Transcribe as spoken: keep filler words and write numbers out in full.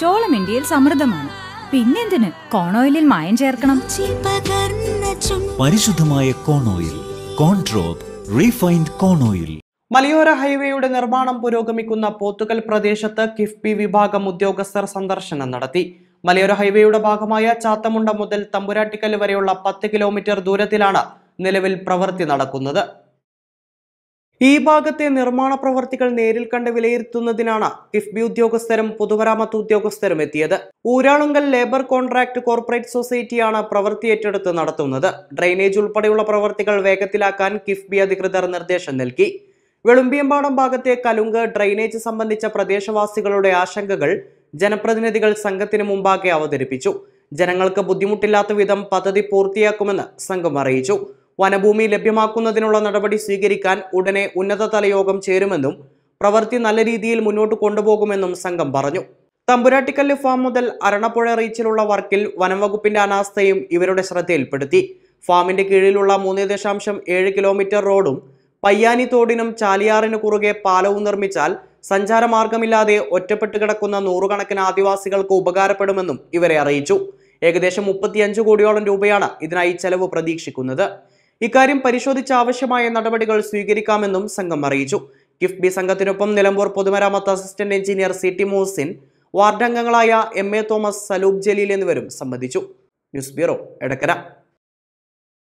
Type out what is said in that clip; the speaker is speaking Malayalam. ചോളം ഇന്ത്യയിൽ സമൃദ്ധമാണ്, പിന്നെന്തിന് കോണോയിലിൽ മായം ചേർക്കണം? പരിശുദ്ധമായ കോണോയിൽ, കോൺട്രോപ്പ് റീഫൈൻഡ് കോണോയിൽ. മലയോര ഹൈവേയുടെ നിർമ്മാണം പുരോഗമിക്കുന്ന പോത്തുകൽ പ്രദേശത്ത് കിഫ്ബി വിഭാഗം ഉദ്യോഗസ്ഥർ സന്ദർശനം നടത്തി. മലയോര ഹൈവേയുടെ ഭാഗമായ ചാത്തമുണ്ട മുതൽ തമ്പുരാട്ടിക്കൽ വരെയുള്ള പത്ത് കിലോമീറ്റർ ദൂരത്തിലാണ് നിലവിൽ പ്രവൃത്തി നടക്കുന്നത്. ഈ ഭാഗത്തെ നിർമ്മാണ പ്രവർത്തികൾ നേരിൽ കണ്ട് വിലയിരുത്തുന്നതിനാണ് കിഫ്ബി ഉദ്യോഗസ്ഥരും പൊതുമരാമത്ത് ഉദ്യോഗസ്ഥരും എത്തിയത്. ഊരാളുങ്കൽ ലേബർ കോൺട്രാക്ട് കോർപ്പറേറ്റ് സൊസൈറ്റിയാണ് പ്രവൃത്തി ഏറ്റെടുത്ത് നടത്തുന്നത്. ഡ്രെയിനേജ് ഉൾപ്പെടെയുള്ള പ്രവൃത്തികൾ വേഗത്തിലാക്കാൻ കിഫ്ബി അധികൃതർ നിർദ്ദേശം നൽകി. വെളുമ്പിയമ്പാടം ഭാഗത്തെ കലുങ്ക് ഡ്രെയിനേജ് സംബന്ധിച്ച പ്രദേശവാസികളുടെ ആശങ്കകൾ ജനപ്രതിനിധികൾ സംഘത്തിന് മുമ്പാകെ അവതരിപ്പിച്ചു. ജനങ്ങൾക്ക് ബുദ്ധിമുട്ടില്ലാത്ത വിധം പദ്ധതി പൂർത്തിയാക്കുമെന്ന് സംഘം അറിയിച്ചു. വനഭൂമി ലഭ്യമാക്കുന്നതിനുള്ള നടപടി സ്വീകരിക്കാൻ ഉടനെ ഉന്നതതല യോഗം ചേരുമെന്നും പ്രവൃത്തി നല്ല രീതിയിൽ മുന്നോട്ട് കൊണ്ടുപോകുമെന്നും സംഘം പറഞ്ഞു. തമ്പുരാട്ടിക്കല്ല് ഫാം മുതൽ അരണപ്പുഴ റീച്ചിലുള്ള വർക്കിൽ വനംവകുപ്പിന്റെ അനാസ്ഥയും ഇവരുടെ ശ്രദ്ധയിൽപ്പെടുത്തി. ഫാമിന്റെ കീഴിലുള്ള മൂന്ന് ദശാംശം ഏഴ് കിലോമീറ്റർ റോഡും പയ്യാനി തോടിനും ചാലിയാറിന് കുറുകെ പാലവും നിർമ്മിച്ചാൽ സഞ്ചാരമാർഗമില്ലാതെ ഒറ്റപ്പെട്ട് കിടക്കുന്ന നൂറുകണക്കിന് ആദിവാസികൾക്ക് ഉപകാരപ്പെടുമെന്നും ഇവരെ അറിയിച്ചു. ഏകദേശം മുപ്പത്തിയഞ്ച് കോടിയോളം രൂപയാണ് ഇതിനായി ചെലവ് പ്രതീക്ഷിക്കുന്നത്. ഇക്കാര്യം പരിശോധിച്ച് ആവശ്യമായ നടപടികൾ സ്വീകരിക്കാമെന്നും സംഘം അറിയിച്ചു. കിഫ്ബി സംഘത്തിനൊപ്പം നിലമ്പൂർ പൊതുമരാമത്ത് assistant engineer C T Mohasin, വാർഡംഗങ്ങളായ എം എ തോമസ്, സലൂബ് ജലീൽ എന്നിവരും സംബന്ധിച്ചു. News bureau, Edakkara.